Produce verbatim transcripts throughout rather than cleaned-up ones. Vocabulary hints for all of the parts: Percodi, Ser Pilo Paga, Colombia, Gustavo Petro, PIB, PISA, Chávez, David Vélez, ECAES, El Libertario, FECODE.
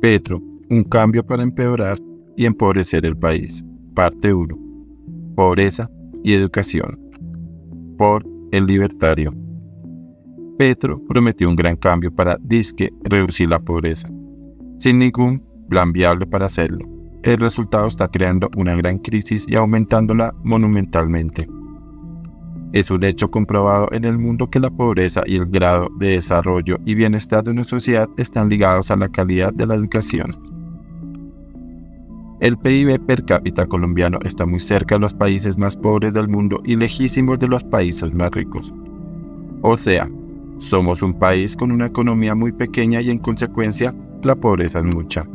Petro, un cambio para empeorar y empobrecer el país. Parte uno. Pobreza y educación. Por El Libertario. Petro prometió un gran cambio para disque reducir la pobreza, sin ningún plan viable para hacerlo. El resultado está creando una gran crisis y aumentándola monumentalmente. Es un hecho comprobado en el mundo que la pobreza y el grado de desarrollo y bienestar de una sociedad están ligados a la calidad de la educación. El P I B per cápita colombiano está muy cerca de los países más pobres del mundo y lejísimos de los países más ricos. O sea, somos un país con una economía muy pequeña y en consecuencia la pobreza es mucha.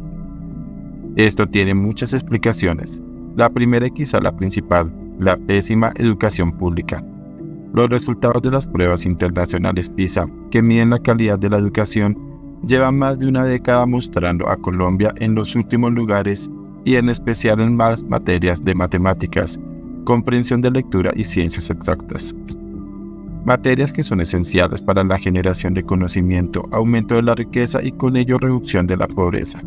Esto tiene muchas explicaciones. La primera y quizá la principal, la pésima educación pública. Los resultados de las pruebas internacionales PISA, que miden la calidad de la educación, llevan más de una década mostrando a Colombia en los últimos lugares y en especial en más materias de matemáticas, comprensión de lectura y ciencias exactas. Materias que son esenciales para la generación de conocimiento, aumento de la riqueza y con ello reducción de la pobreza.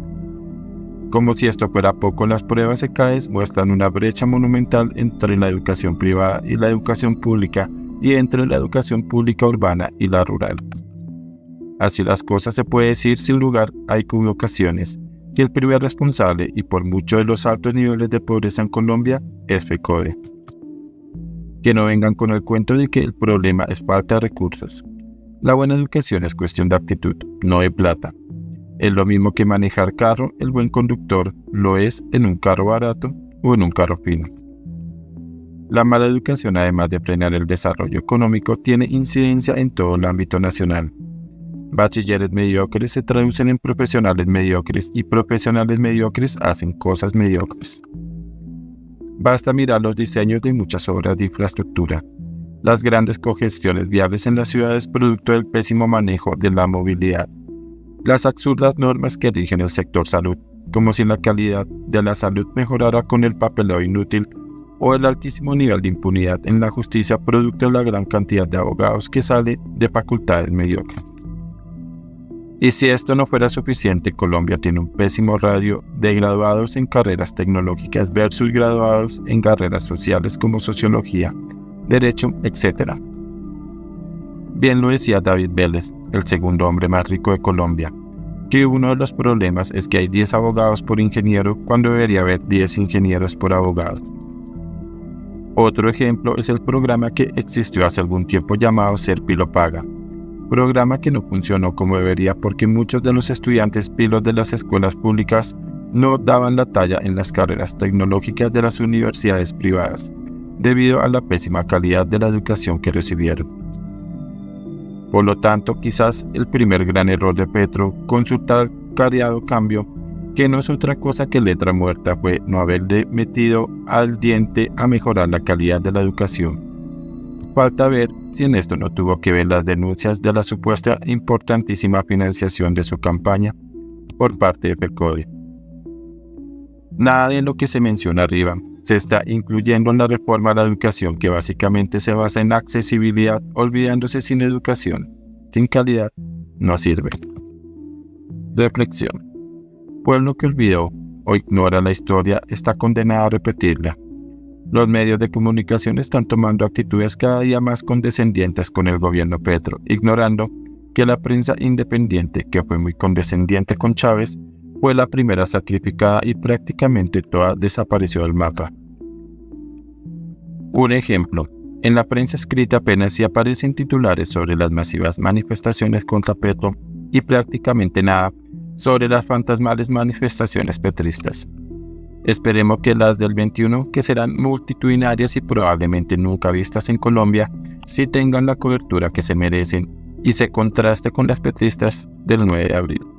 Como si esto fuera poco, las pruebas ECAES muestran una brecha monumental entre la educación privada y la educación pública, y entre la educación pública urbana y la rural. Así las cosas, se puede decir sin lugar a equivocaciones que el primer responsable y por mucho de los altos niveles de pobreza en Colombia es FECODE. Que no vengan con el cuento de que el problema es falta de recursos. La buena educación es cuestión de actitud, no de plata. Es lo mismo que manejar carro, el buen conductor lo es en un carro barato o en un carro fino. La mala educación, además de frenar el desarrollo económico, tiene incidencia en todo el ámbito nacional. Bachilleres mediocres se traducen en profesionales mediocres y profesionales mediocres hacen cosas mediocres. Basta mirar los diseños de muchas obras de infraestructura, las grandes congestiones viales en las ciudades producto del pésimo manejo de la movilidad, las absurdas normas que rigen el sector salud, como si la calidad de la salud mejorara con el papeleo inútil, o el altísimo nivel de impunidad en la justicia producto de la gran cantidad de abogados que sale de facultades mediocres. Y si esto no fuera suficiente, Colombia tiene un pésimo ratio de graduados en carreras tecnológicas versus graduados en carreras sociales como sociología, derecho, etcétera. Bien lo decía David Vélez, el segundo hombre más rico de Colombia, que uno de los problemas es que hay diez abogados por ingeniero cuando debería haber diez ingenieros por abogado. Otro ejemplo es el programa que existió hace algún tiempo llamado Ser Pilo Paga, programa que no funcionó como debería porque muchos de los estudiantes pilos de las escuelas públicas no daban la talla en las carreras tecnológicas de las universidades privadas, debido a la pésima calidad de la educación que recibieron. Por lo tanto, quizás el primer gran error de Petro con su tal cariado cambio, que no es otra cosa que letra muerta, fue no haberle metido al diente a mejorar la calidad de la educación. Falta ver si en esto no tuvo que ver las denuncias de la supuesta importantísima financiación de su campaña por parte de Percodi. Nada de lo que se menciona arriba se está incluyendo en la reforma a la educación, que básicamente se basa en accesibilidad, olvidándose sin educación, sin calidad, no sirve. Reflexión. Pueblo que olvidó o ignora la historia está condenado a repetirla. Los medios de comunicación están tomando actitudes cada día más condescendientes con el gobierno Petro, ignorando que la prensa independiente, que fue muy condescendiente con Chávez, fue la primera sacrificada y prácticamente toda desapareció del mapa. Un ejemplo, en la prensa escrita apenas si aparecen titulares sobre las masivas manifestaciones contra Petro y prácticamente nada sobre las fantasmales manifestaciones petristas. Esperemos que las del veintiuno, que serán multitudinarias y probablemente nunca vistas en Colombia, sí tengan la cobertura que se merecen y se contraste con las petristas del nueve de abril.